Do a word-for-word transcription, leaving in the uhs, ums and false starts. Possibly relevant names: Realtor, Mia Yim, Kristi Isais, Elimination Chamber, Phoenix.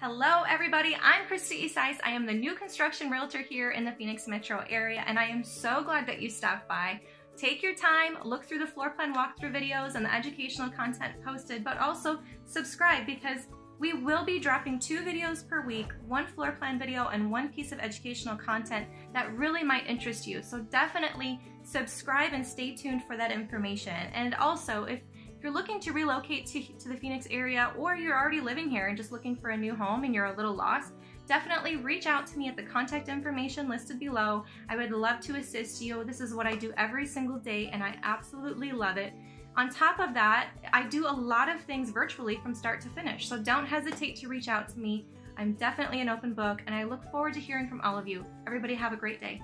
Hello everybody, I'm Kristi Isais. I am the new construction realtor here in the Phoenix metro area, and I am so glad that you stopped by. Take your time, look through the floor plan walkthrough videos and the educational content posted, but also subscribe because we will be dropping two videos per week, one floor plan video and one piece of educational content that really might interest you. So definitely subscribe and stay tuned for that information. And also, if If you're looking to relocate to, to the Phoenix area, or you're already living here and just looking for a new home and you're a little lost, definitely reach out to me at the contact information listed below. I would love to assist you. This is what I do every single day and I absolutely love it. On top of that, I do a lot of things virtually from start to finish, so don't hesitate to reach out to me. I'm definitely an open book and I look forward to hearing from all of you. Everybody have a great day.